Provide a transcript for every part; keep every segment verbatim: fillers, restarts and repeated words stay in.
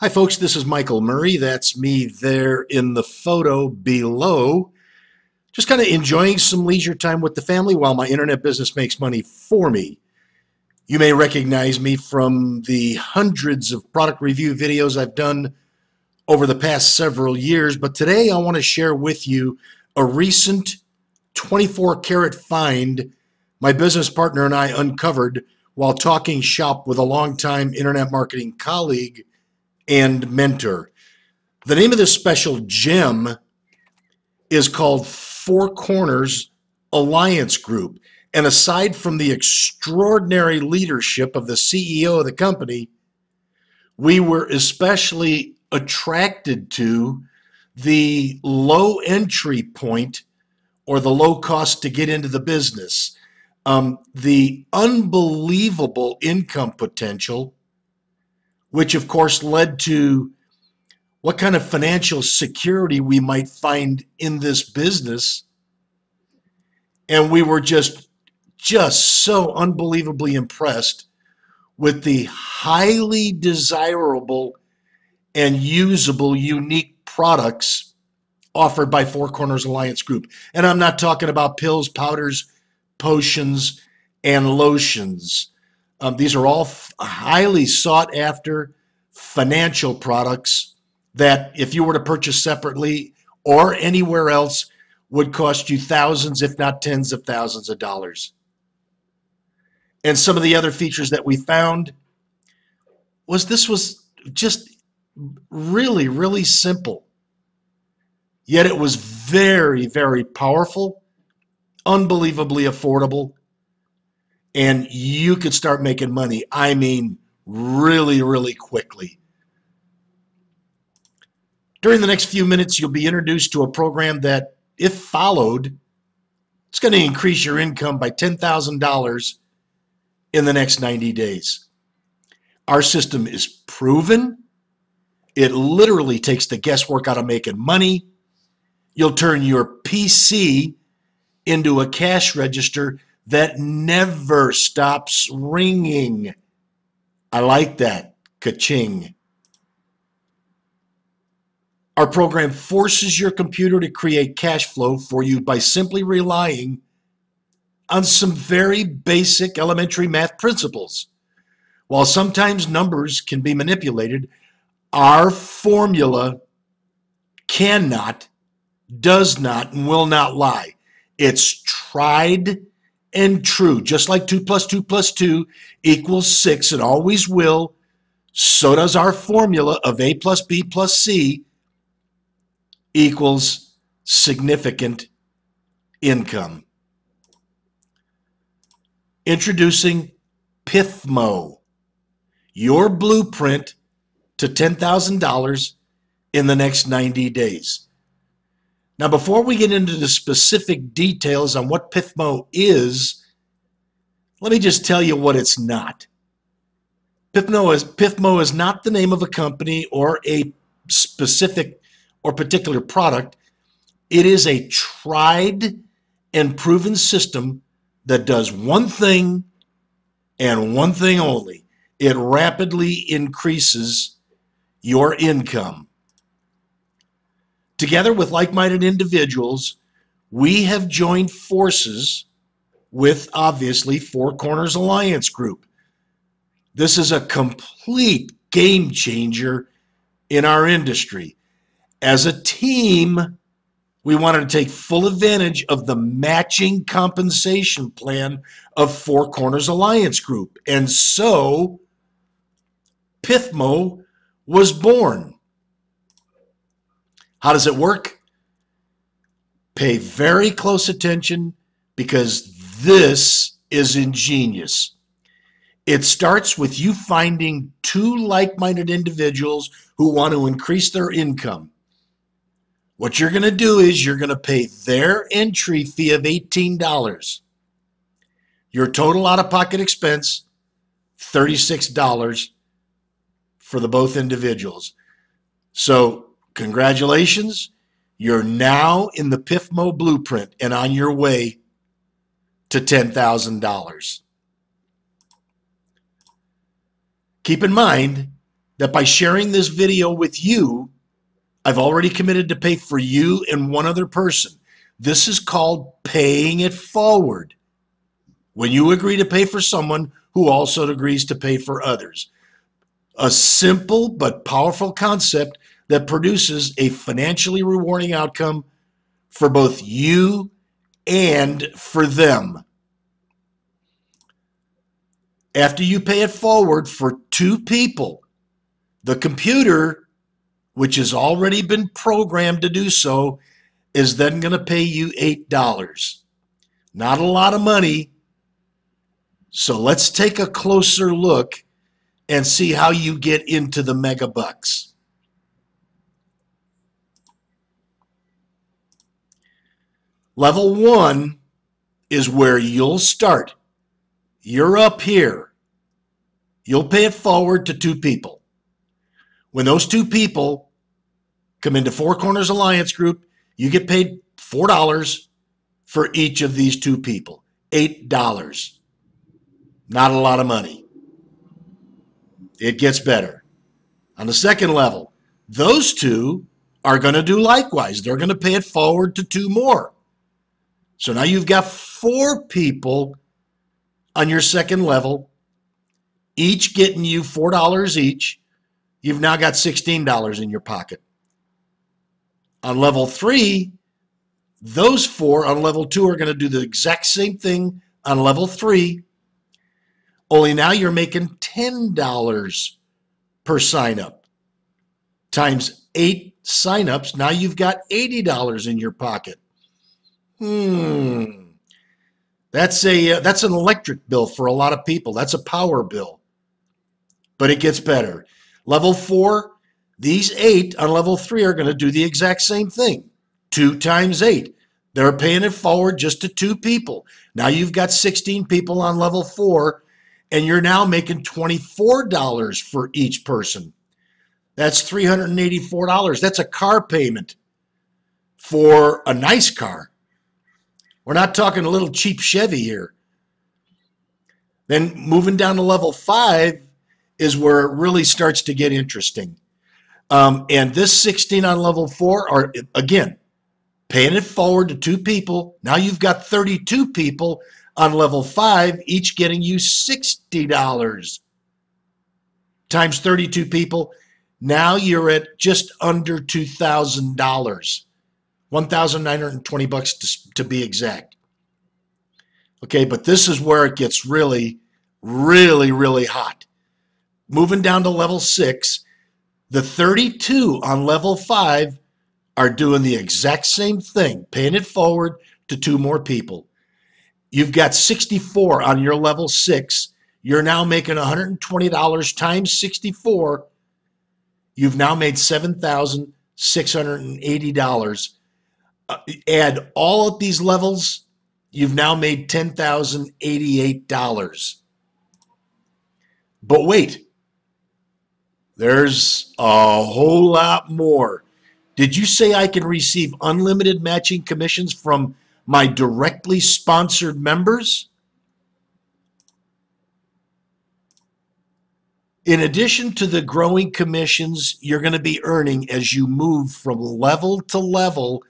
Hi folks, this is Michael Murray. That's me there in the photo below. Just kind of enjoying some leisure time with the family while my internet business makes money for me. You may recognize me from the hundreds of product review videos I've done over the past several years, but today I want to share with you a recent twenty-four karat find my business partner and I uncovered while talking shop with a longtime internet marketing colleague and mentor. The name of this special gem is called Four Corners Alliance Group. And aside from the extraordinary leadership of the C E O of the company, we were especially attracted to the low entry point or the low cost to get into the business, um, the unbelievable income potential, which of course led to what kind of financial security we might find in this business. And we were just, just so unbelievably impressed with the highly desirable and usable, unique products offered by Four Corners Alliance Group. And I'm not talking about pills, powders, potions, and lotions. Um, these are all highly sought after financial products that if you were to purchase separately or anywhere else would cost you thousands, if not tens of thousands of dollars. And some of the other features that we found was this was just really, really simple. Yet it was very, very powerful, unbelievably affordable, and you could start making money, I mean, really, really quickly. During the next few minutes, you'll be introduced to a program that, if followed, it's going to increase your income by ten thousand dollars in the next ninety days. Our system is proven. It literally takes the guesswork out of making money. You'll turn your P C into a cash register that never stops ringing. I like that. Ka-ching. Our program forces your computer to create cash flow for you by simply relying on some very basic elementary math principles. While sometimes numbers can be manipulated, our formula cannot, does not, and will not lie. It's tried and true. Just like two plus two plus two equals six, it always will. So does our formula of A plus B plus C equals significant income. Introducing P I F M O, your blueprint to ten thousand dollars in the next ninety days. Now, before we get into the specific details on what P I F M O is, let me just tell you what it's not. P I F M O is, P I F M O is not the name of a company or a specific or particular product. It is a tried and proven system that does one thing and one thing only. It rapidly increases your income. Together with like-minded individuals, we have joined forces with, obviously, Four Corners Alliance Group. This is a complete game changer in our industry. As a team, we wanted to take full advantage of the matching compensation plan of Four Corners Alliance Group. And so, P I F M O was born. How does it work? Pay very close attention because this is ingenious. It starts with you finding two like-minded individuals who want to increase their income. What you're going to do is you're going to pay their entry fee of eighteen dollars. Your total out-of-pocket expense, thirty-six dollars for the both individuals. So, congratulations, you're now in the P I F M O blueprint and on your way to ten thousand dollars. Keep in mind, that by sharing this video with you, I've already committed to pay for you and one other person. This is called paying it forward. When you agree to pay for someone who also agrees to pay for others. A simple but powerful concept that produces a financially rewarding outcome for both you and for them. After you pay it forward for two people, the computer, which has already been programmed to do so, is then going to pay you eight dollars. Not a lot of money. So let's take a closer look and see how you get into the mega bucks. Level one is where you'll start. You're up here. You'll pay it forward to two people. When those two people come into Four Corners Alliance Group, you get paid four dollars for each of these two people. eight dollars. Not a lot of money. It gets better. On the second level, those two are going to do likewise. They're going to pay it forward to two more. So now you've got four people on your second level, each getting you four dollars each. You've now got sixteen dollars in your pocket. On level three, those four on level two are going to do the exact same thing on level three. Only now you're making ten dollars per sign-up. Times eight sign-ups, now you've got eighty dollars in your pocket. Hmm. That's, a, uh, that's an electric bill for a lot of people. That's a power bill. But it gets better. Level four, these eight on level three are going to do the exact same thing. Two times eight. They're paying it forward just to two people. Now you've got sixteen people on level four. And you're now making twenty-four dollars for each person. That's three hundred eighty-four dollars. That's a car payment for a nice car. We're not talking a little cheap Chevy here. Then moving down to level five is where it really starts to get interesting. Um, and this sixteen on level four are, again, paying it forward to two people. Now you've got thirty-two people on level five, each getting you sixty dollars times thirty-two people. Now you're at just under two thousand dollars, one thousand nine hundred twenty bucks to, to be exact. Okay, but this is where it gets really, really, really hot. Moving down to level six, the thirty-two on level five are doing the exact same thing, paying it forward to two more people. You've got sixty-four on your level six. You're now making one hundred twenty dollars times sixty-four. You've now made seven thousand six hundred eighty dollars. Uh, add all of these levels, you've now made ten thousand eighty-eight dollars. But wait, there's a whole lot more. Did you say I can receive unlimited matching commissions from my directly sponsored members? In addition to the growing commissions you're going to be earning as you move from level to level,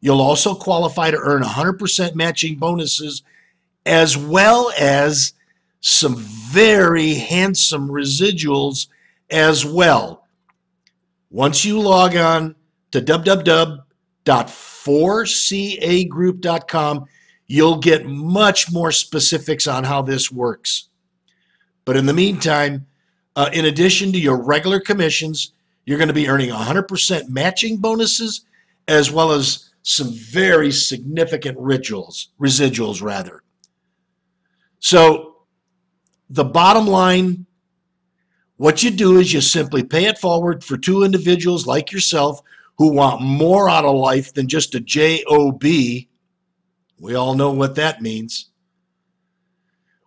you'll also qualify to earn one hundred percent matching bonuses, as well as some very handsome residuals as well. Once you log on to w w w dot four c a group dot com, you'll get much more specifics on how this works. But in the meantime, uh, in addition to your regular commissions, you're going to be earning one hundred percent matching bonuses, as well as some very significant rituals, residuals rather. So the bottom line, what you do is you simply pay it forward for two individuals like yourself who want more out of life than just a J O B. We all know what that means.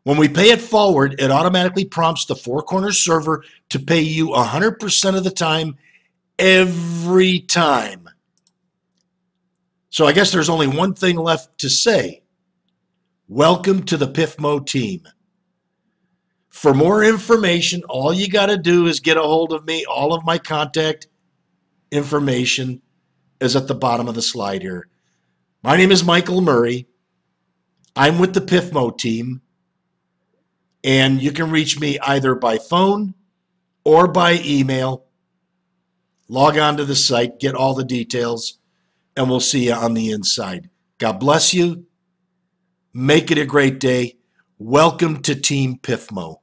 When we pay it forward, it automatically prompts the Four Corners server to pay you one hundred percent of the time, every time. So I guess there's only one thing left to say. Welcome to the P I F M O team. For more information, all you got to do is get a hold of me. All of my contact information is at the bottom of the slide here. My name is Michael Murray. I'm with the P I F M O team, and you can reach me either by phone or by email. Log on to the site, get all the details, and we'll see you on the inside. God bless you. Make it a great day. Welcome to Team P I F M O.